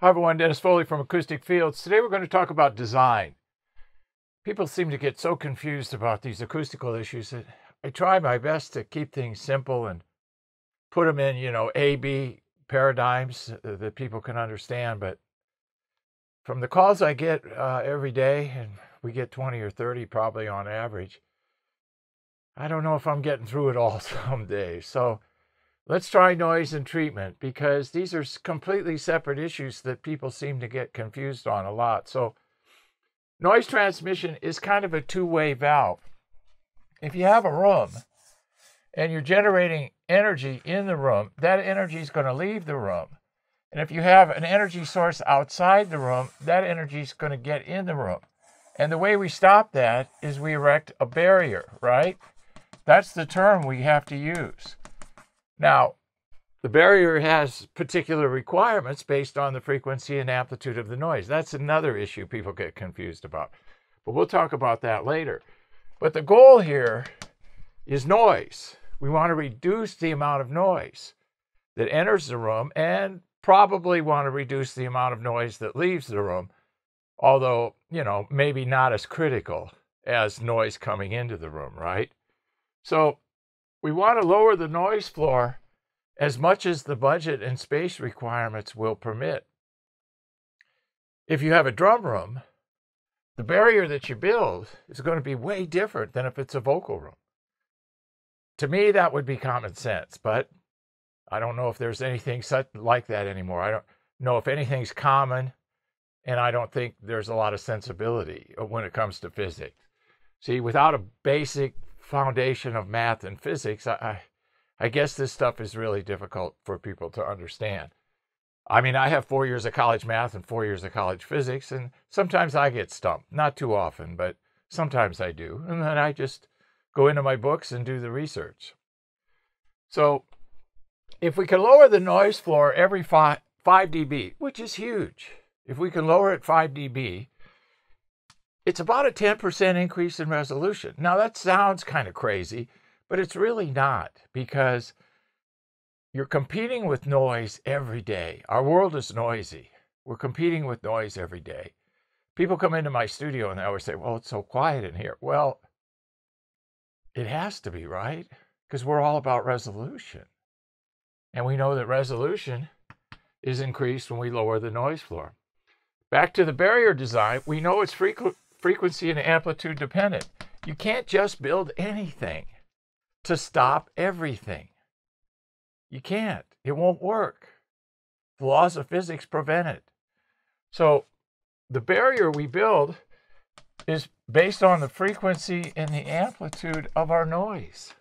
Hi everyone, Dennis Foley from Acoustic Fields. Today we're going to talk about design. People seem to get so confused about these acoustical issues that I try my best to keep things simple and put them in, A-B paradigms that people can understand. But from the calls I get every day, and we get 20 or 30 probably on average, I don't know if I'm getting through it all some days. So let's try noise and treatment, because these are completely separate issues that people seem to get confused on a lot. So noise transmission is kind of a two-way valve. If you have a room and you're generating energy in the room, that energy is going to leave the room. And if you have an energy source outside the room, that energy is going to get in the room. And the way we stop that is we erect a barrier, right? That's the term we have to use. Now, the barrier has particular requirements based on the frequency and amplitude of the noise. That's another issue people get confused about, but we'll talk about that later. But the goal here is noise. We want to reduce the amount of noise that enters the room, and probably want to reduce the amount of noise that leaves the room, although, maybe not as critical as noise coming into the room, right? So we want to lower the noise floor as much as the budget and space requirements will permit. If you have a drum room, the barrier that you build is going to be way different than if it's a vocal room. To me, that would be common sense, but I don't know if there's anything such like that anymore. I don't know if anything's common, and I don't think there's a lot of sensibility when it comes to physics. See, without a basic foundation of math and physics, I guess this stuff is really difficult for people to understand. I mean, I have 4 years of college math and 4 years of college physics, and sometimes I get stumped. Not too often, but sometimes I do. And then I just go into my books and do the research. So if we can lower the noise floor every 5 dB, which is huge, if we can lower it 5 dB, it's about a 10% increase in resolution. Now, that sounds kind of crazy, but it's really not, because you're competing with noise every day. Our world is noisy. We're competing with noise every day. People come into my studio and they always say, well, it's so quiet in here. Well, it has to be, right? Because we're all about resolution. And we know that resolution is increased when we lower the noise floor. Back to the barrier design, we know it's frequency and amplitude dependent. You can't just build anything to stop everything. You can't. It won't work. The laws of physics prevent it. So the barrier we build is based on the frequency and the amplitude of our noise.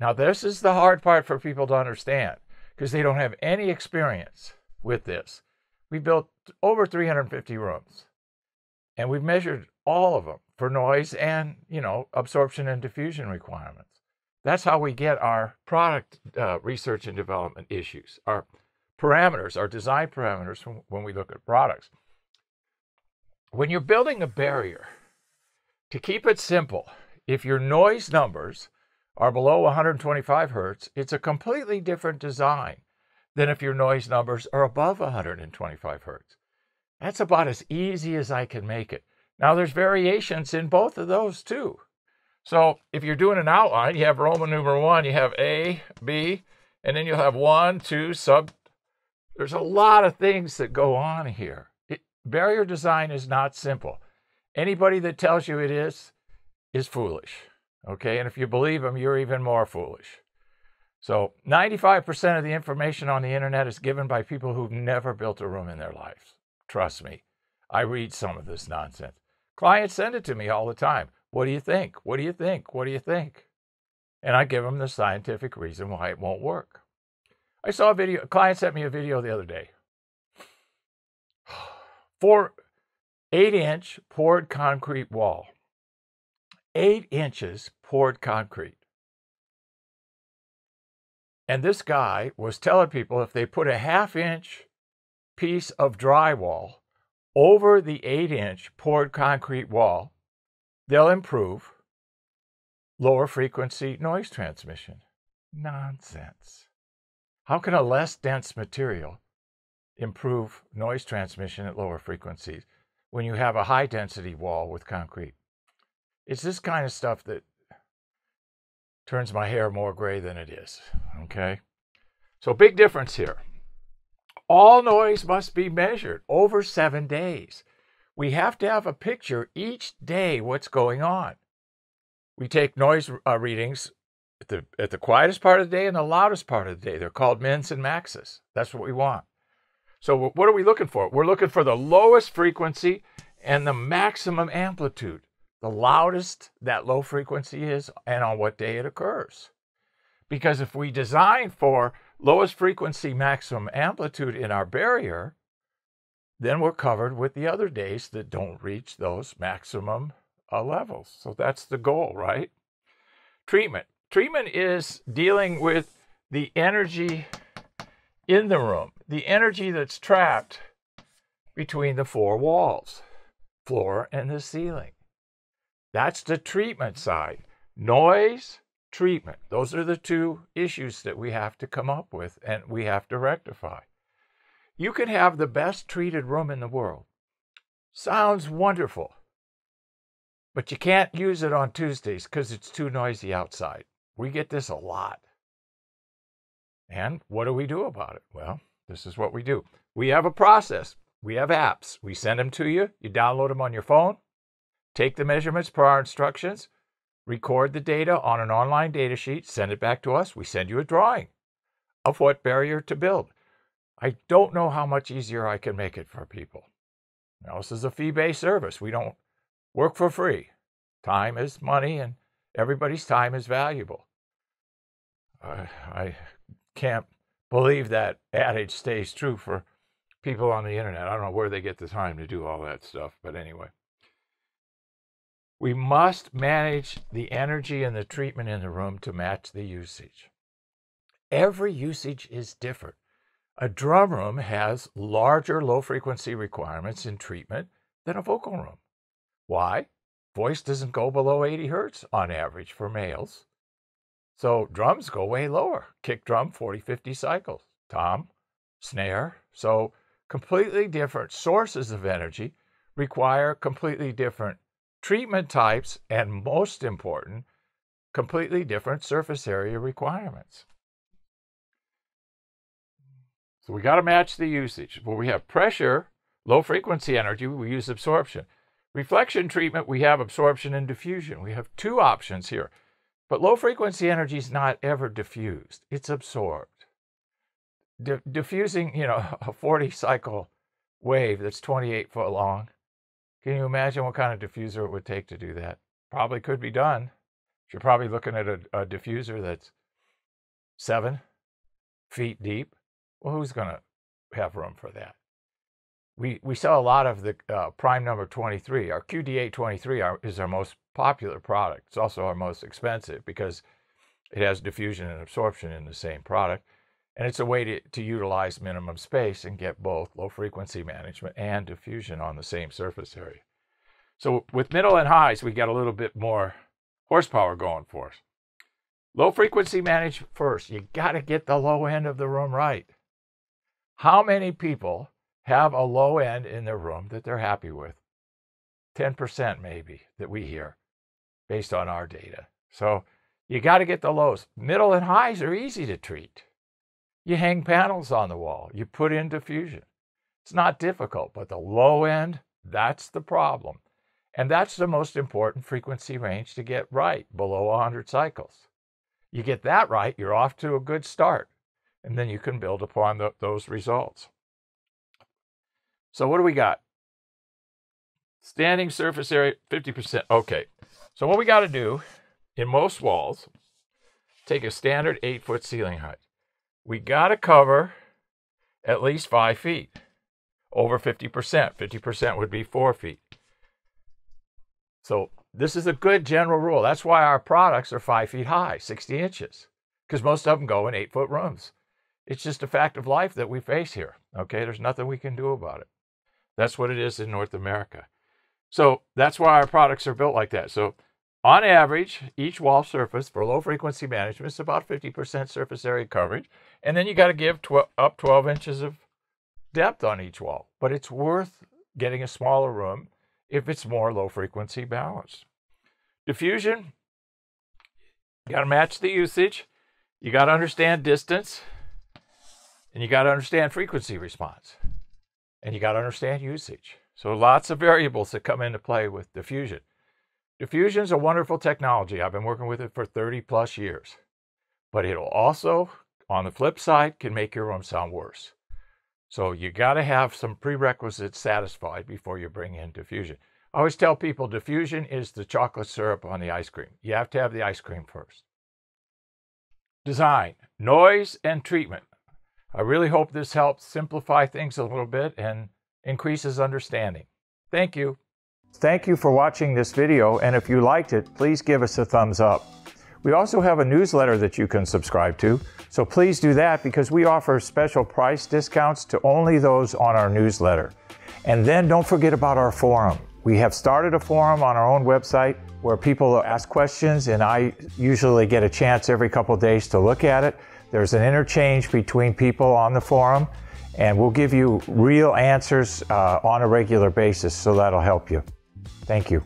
Now, this is the hard part for people to understand, because they don't have any experience with this. We built over 350 rooms. And we've measured all of them for noise and, absorption and diffusion requirements. That's how we get our product research and development issues, our parameters, our design parameters when we look at products. When you're building a barrier, to keep it simple, if your noise numbers are below 125 hertz, it's a completely different design than if your noise numbers are above 125 hertz. That's about as easy as I can make it. Now, there's variations in both of those, too. So if you're doing an outline, you have Roman numeral 1, you have A, B, and then you'll have 1, 2, sub. There's a lot of things that go on here. Barrier design is not simple. Anybody that tells you it is foolish, okay? And if you believe them, you're even more foolish. So 95% of the information on the internet is given by people who've never built a room in their lives. Trust me, I read some of this nonsense. Clients send it to me all the time. What do you think? What do you think? What do you think? And I give them the scientific reason why it won't work. I saw a video, a client sent me a video the other day. 8-inch poured concrete wall. 8 inches poured concrete. And this guy was telling people if they put a 1/2-inch piece of drywall over the 8-inch poured concrete wall, they'll improve lower frequency noise transmission. Nonsense. How can a less dense material improve noise transmission at lower frequencies when you have a high density wall with concrete. It's this kind of stuff that turns my hair more gray than it is, okay? So big difference here. All noise must be measured over 7 days. We have to have a picture each day what's going on. We take noise readings at the quietest part of the day and the loudest part of the day. They're called mins and maxes. That's what we want. So what are we looking for? We're looking for the lowest frequency and the maximum amplitude. The loudest that low frequency is and on what day it occurs. Because if we design for lowest frequency, maximum amplitude in our barrier, then we're covered with the other days that don't reach those maximum levels. So that's the goal, right? Treatment. Treatment is dealing with the energy in the room, the energy that's trapped between the four walls, floor and the ceiling. That's the treatment side. Noise, treatment. Those are the two issues that we have to come up with and we have to rectify. You can have the best treated room in the world. Sounds wonderful. But you can't use it on Tuesdays because it's too noisy outside. We get this a lot. And what do we do about it? Well, this is what we do. We have a process. We have apps. We send them to you. You download them on your phone. Take the measurements per our instructions, record the data on an online data sheet, send it back to us. We send you a drawing of what barrier to build. I don't know how much easier I can make it for people. Now, this is a fee-based service. We don't work for free. Time is money, and everybody's time is valuable. I can't believe that adage stays true for people on the internet. I don't know where they get the time to do all that stuff, but anyway. We must manage the energy and the treatment in the room to match the usage. Every usage is different. A drum room has larger low-frequency requirements in treatment than a vocal room. Why? Voice doesn't go below 80 hertz on average for males. So drums go way lower. Kick drum, 40, 50 cycles. Tom, snare. So completely different sources of energy require completely different treatment types, and most important, completely different surface area requirements. So we got to match the usage. Well, we have pressure, low frequency energy, we use absorption. Reflection treatment, we have absorption and diffusion. We have two options here. But low frequency energy is not ever diffused. It's absorbed. Diffusing, you know, a 40 cycle wave that's 28 foot long, can you imagine what kind of diffuser it would take to do that? Probably could be done. You're probably looking at a diffuser that's 7 feet deep. Well, who's going to have room for that? We sell a lot of the prime number 23. Our QDA23 is our most popular product. It's also our most expensive because it has diffusion and absorption in the same product. And it's a way to utilize minimum space and get both low frequency management and diffusion on the same surface area. So with middle and highs, we got a little bit more horsepower going for us. Low frequency manage first. You got to get the low end of the room right. How many people have a low end in their room that they're happy with? 10% maybe that we hear based on our data. So you got to get the lows. Middle and highs are easy to treat. You hang panels on the wall. You put in diffusion. It's not difficult, but the low end, that's the problem. And that's the most important frequency range to get right, below 100 cycles. You get that right, you're off to a good start. And then you can build upon those results. So what do we got? Standing surface area, 50%. Okay, so what we got to do in most walls, take a standard 8-foot ceiling height. We got to cover at least 5 feet, over 50%. 50% would be 4 feet. So this is a good general rule. That's why our products are 5 feet high, 60 inches, because most of them go in 8-foot rooms. It's just a fact of life that we face here, okay? There's nothing we can do about it. That's what it is in North America. So that's why our products are built like that. So on average, each wall surface for low frequency management is about 50% surface area coverage. And then you got to give up 12 inches of depth on each wall, but it's worth getting a smaller room if it's more low frequency balanced. Diffusion, you got to match the usage, you got to understand distance, and you got to understand frequency response, and you got to understand usage. So lots of variables that come into play with diffusion. Diffusion is a wonderful technology. I've been working with it for 30 plus years, but it'll also, on the flip side, can make your room sound worse. So you got to have some prerequisites satisfied before you bring in diffusion. I always tell people diffusion is the chocolate syrup on the ice cream. You have to have the ice cream first. Design, noise, and treatment. I really hope this helps simplify things a little bit and increases understanding. Thank you. Thank you for watching this video, and if you liked it, please give us a thumbs up. We also have a newsletter that you can subscribe to, so please do that because we offer special price discounts to only those on our newsletter. And then don't forget about our forum. We have started a forum on our own website where people ask questions, and I usually get a chance every couple of days to look at it. There's an interchange between people on the forum, and we'll give you real answers on a regular basis, so that'll help you. Thank you.